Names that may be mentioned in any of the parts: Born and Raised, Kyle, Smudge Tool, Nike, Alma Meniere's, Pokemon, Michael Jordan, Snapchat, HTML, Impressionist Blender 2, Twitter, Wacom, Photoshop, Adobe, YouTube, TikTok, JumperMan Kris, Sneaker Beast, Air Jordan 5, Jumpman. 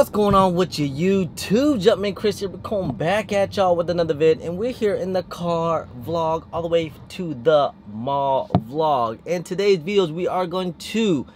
What's going on with your YouTube? JumperMan Kris here. We're coming back at y'all with another vid, and we're here in the car vlog all the way to the mall vlog. In today's videos, we are going to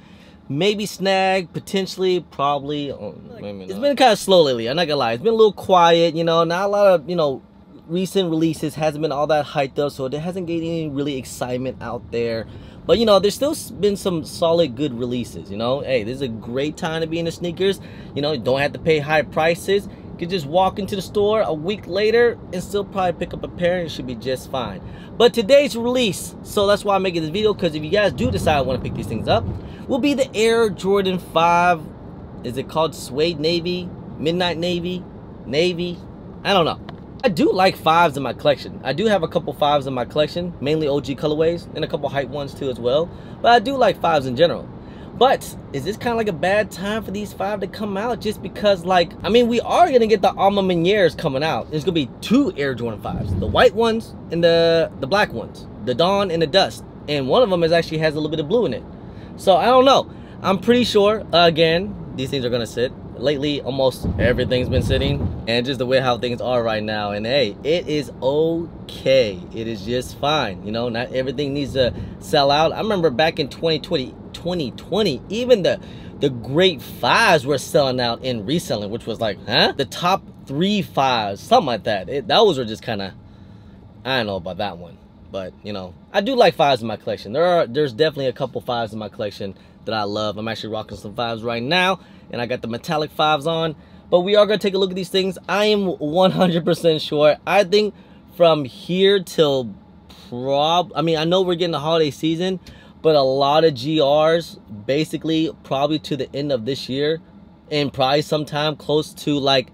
maybe snag, potentially, probably. Maybe not. It's been kind of slow lately. I'm not gonna lie. It's been a little quiet, you know. Not a lot of, you know, recent releases hasn't been all that hyped up, so there hasn't gained any really excitement out there. But you know, there's still been some solid good releases, you know. Hey, this is a great time to be in the sneakers. You know, you don't have to pay high prices. You can just walk into the store a week later and still probably pick up a pair and it should be just fine. But today's release, so that's why I'm making this video, because if you guys do decide to want to pick these things up, will be the Air Jordan 5. Is it called Suede Navy? Midnight Navy? Navy? I don't know. I do like fives in my collection. I do have a couple fives in my collection, mainly OG colorways and a couple hype ones too as well. But I do like fives in general. But is this kind of like a bad time for these five to come out? Just because, like, I mean, we are gonna get the Alma Meniere's coming out. There's gonna be two Air Jordan 5s, the white ones and the black ones, the Dawn and the Dust. And one of them is actually has a little bit of blue in it. So I don't know. I'm pretty sure, again, these things are gonna sit. Lately, almost everything's been sitting, and just the way how things are right now. And hey, it is okay. It is just fine. You know, not everything needs to sell out. I remember back in 2020, even the great fives were selling out and reselling, which was like, huh? The top 3 5s, something like that. Those were just kind of, I don't know about that one. But, you know, I do like fives in my collection. There's definitely a couple fives in my collection that I love. I'm actually rocking some fives right now, and I got the metallic fives on. But we are going to take a look at these things. I am 100% sure. I think from here till I mean, I know we're getting the holiday season, but a lot of GRs basically probably to the end of this year and probably sometime close to, like,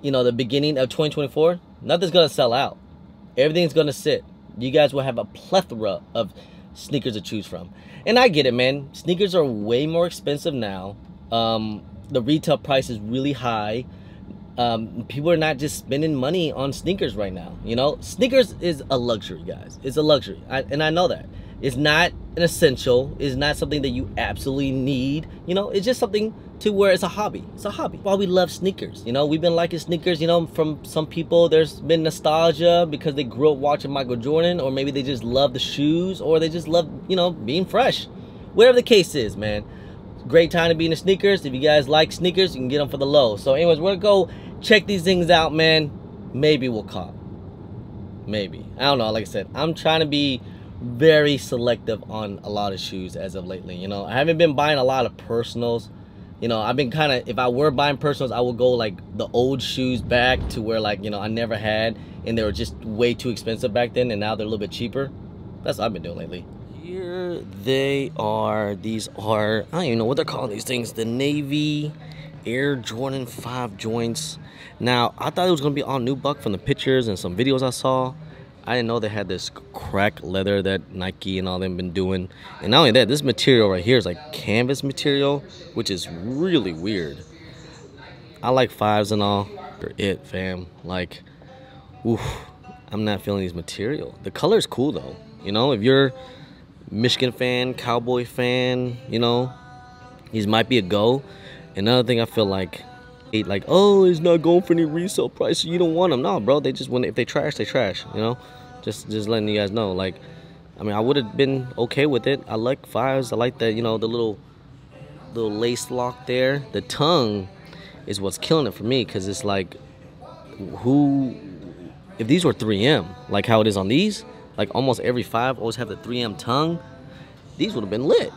you know, the beginning of 2024, nothing's going to sell out. Everything's going to sit. You guys will have a plethora of sneakers to choose from. And I get it, man. Sneakers are way more expensive now. The retail price is really high. People are not just spending money on sneakers right now. You know, sneakers is a luxury, guys. It's a luxury. And I know that. It's not an essential. It's not something that you absolutely need. You know, it's just something to where it's a hobby. It's a hobby. While we love sneakers, you know, we've been liking sneakers, you know, from some people. There's been nostalgia because they grew up watching Michael Jordan, or maybe they just love the shoes, or they just love, you know, being fresh. Whatever the case is, man. Great time to be in the sneakers. If you guys like sneakers, you can get them for the low. So anyways, we're going to go check these things out, man. Maybe we'll cop. Maybe. I don't know. Like I said, I'm trying to be very selective on a lot of shoes as of lately. You know, I haven't been buying a lot of personals. You know, I've been kind of, if I were buying personals, I would go like the old shoes back to where, like, you know, I never had, and they were just way too expensive back then, and now they're a little bit cheaper. That's what I've been doing lately. Here they are. These are, I don't even know what they're calling these things, the Navy Air Jordan 5 joints. Now, I thought it was gonna be all new buck from the pictures and some videos I saw. I didn't know they had this crack leather that Nike and all them been doing. And not only that, this material right here is like canvas material, which is really weird. I like fives and all. They're it, fam. Like, oof, I'm not feeling these material. The color is cool, though. You know, if you're Michigan fan, Cowboy fan, you know, these might be a go. Another thing I feel like, oh, it's not going for any resale price, so you don't want them. No, bro, they just want, if they trash, they trash, you know? Just letting you guys know. Like, I mean, I would have been okay with it. I like fives. I like that, you know, the little lace lock there. The tongue is what's killing it for me, because it's like, who, if these were 3M, like how it is on these, like almost every five always have the 3M tongue, these would have been lit.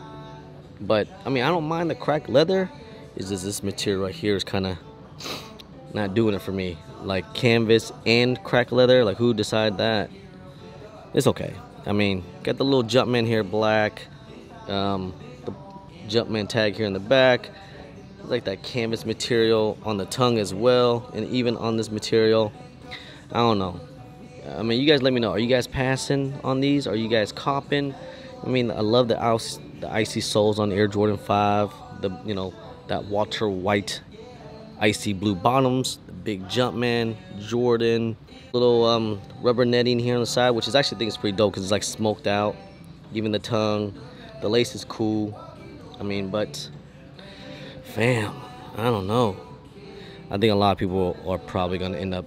But, I mean, I don't mind the cracked leather. It's just this material right here is kind of not doing it for me. Like canvas and cracked leather, like who decided that? It's okay. I mean, got the little Jumpman here, black. The Jumpman tag here in the back. I like that canvas material on the tongue as well, and even on this material. I don't know. I mean, you guys let me know. Are you guys passing on these? Are you guys copping? I mean, I love the icy soles on Air Jordan 5. The, you know, that water white icy blue bottoms, the big Jumpman Jordan, little rubber netting here on the side, which is actually, I think it's pretty dope because it's like smoked out, even the tongue. The lace is cool. I mean, but fam, I don't know. I think a lot of people are probably going to end up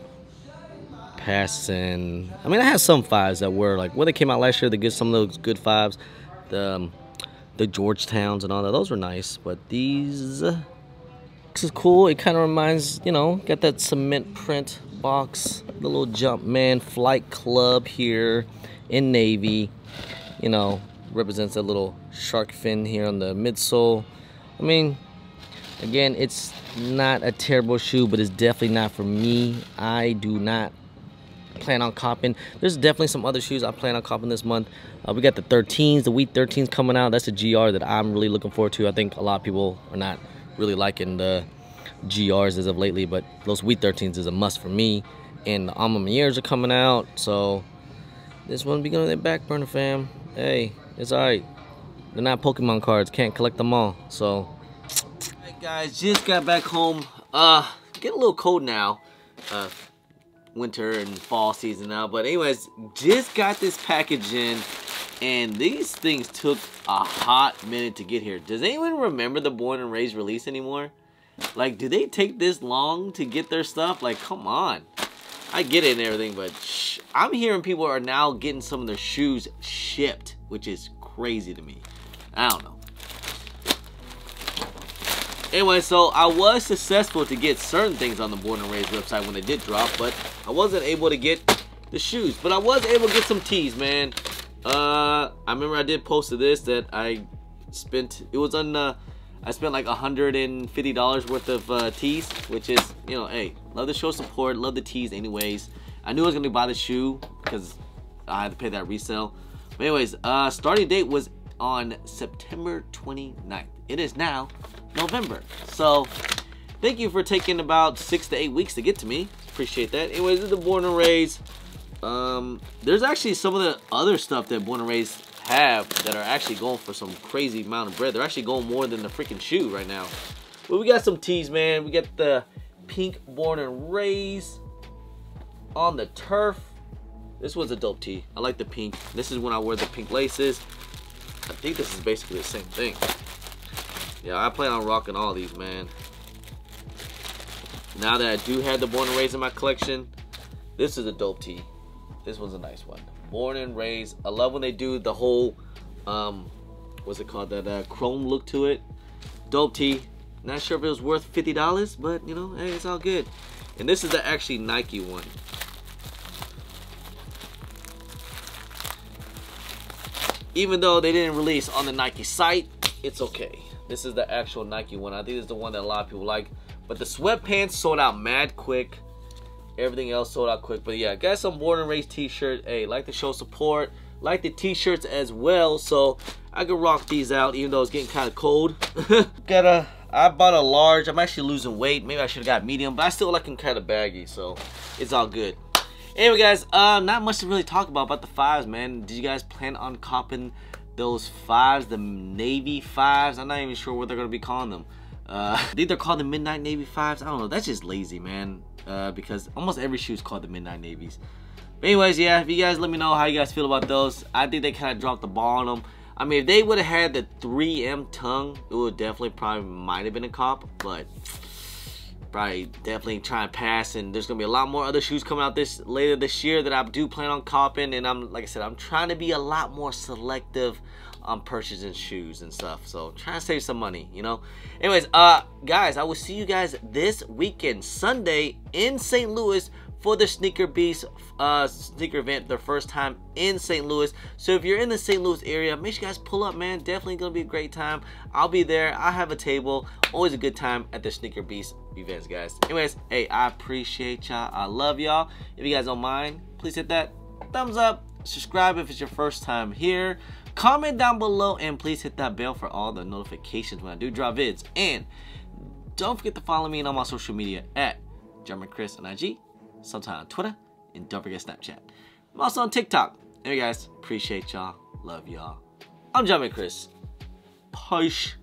passing. I mean, I had some fives that were like when they came out last year. They get some of those good fives, the Georgetowns and all that. Those were nice, but these. This is cool. It kind of reminds, you know, got that cement print box, the little Jumpman Flight Club here in navy. You know, represents a little shark fin here on the midsole. I mean, again, it's not a terrible shoe, but it's definitely not for me. I do not plan on copping. There's definitely some other shoes I plan on copping this month. We got the 13s, the wheat 13s coming out. That's a GR that I'm really looking forward to. I think a lot of people are not really liking the GRs as of lately, but those wheat 13s is a must for me. And the Alma Meniere's are coming out, so this one be going to that back burner, fam. Hey, it's alright. They're not Pokemon cards, can't collect them all. So, hey guys, just got back home. Getting a little cold now. Winter and fall season now, but anyways, just got this package in, and these things took a hot minute to get here. Does anyone remember the Born and Raised release anymore? Like, do they take this long to get their stuff? Like, come on. I get it and everything, but I'm hearing people are now getting some of their shoes shipped, which is crazy to me. I don't know. Anyway, so I was successful to get certain things on the Born and Raised website when they did drop, but I wasn't able to get the shoes. But I was able to get some tees, man. I remember I did post to this that I spent, it was on, I spent like $150 worth of tees, which is, you know, hey, love the show support, love the tees anyways. I knew I was going to buy the shoe because I had to pay that resale. But anyways, starting date was on September 29th. It is now November. So thank you for taking about 6 to 8 weeks to get to me. Appreciate that. Anyways, this is the Born and Raised. There's actually some of the other stuff that Born and Raised have that are actually going for some crazy amount of bread. They're actually going more than the freaking shoe right now. But we got some tees, man. We got the pink Born and Raised on the turf. This was a dope tee. I like the pink. This is when I wear the pink laces. I think this is basically the same thing. Yeah, I plan on rocking all these, man. Now that I do have the Born and Raised in my collection, this is a dope tee. This one's a nice one. Born and Raised. I love when they do the whole, what's it called? That chrome look to it. Dope tee. Not sure if it was worth $50, but you know, hey, it's all good. And this is the actually Nike one. Even though they didn't release on the Nike site, it's okay. This is the actual Nike one. I think it's the one that a lot of people like. But the sweatpants sold out mad quick. Everything else sold out quick. But yeah, got some Born and Raised t-shirt. Hey, like the show support. Like the t-shirts as well. So I could rock these out even though it's getting kind of cold. I bought a large. I'm actually losing weight. Maybe I should have got medium. But I still like them kind of baggy. So it's all good. Anyway, guys, not much to really talk about the fives, man. Did you guys plan on copping those fives, the navy fives? I'm not even sure what they're gonna be calling them. I think they're called the midnight navy fives. I don't know, that's just lazy, man, because almost every shoe is called the midnight navies. But anyways, yeah, if you guys let me know how you guys feel about those. I think they kind of dropped the ball on them. I mean, if they would have had the 3M tongue, it would definitely probably might have been a cop, but probably definitely trying to pass. And there's gonna be a lot more other shoes coming out this later this year that I do plan on copping, and I'm, like I said, I'm trying to be a lot more selective on purchasing shoes and stuff, so trying to save some money, you know. Anyways, guys, I will see you guys this weekend, Sunday in St. Louis for the Sneaker Beast sneaker event, their first time in St. Louis. So if you're in the St. Louis area, make sure you guys pull up, man. Definitely gonna be a great time. I'll be there. I have a table. Always a good time at the Sneaker Beast events, guys. Anyways, hey, I appreciate y'all. I love y'all. If you guys don't mind, please hit that thumbs up, subscribe if it's your first time here, comment down below, and please hit that bell for all the notifications when I do drop vids. And don't forget to follow me on all my social media at JumperMan Kris on IG, sometimes on Twitter, and don't forget Snapchat. I'm also on TikTok. Anyway, guys, appreciate y'all, love y'all. I'm JumperMan Kris. Peace.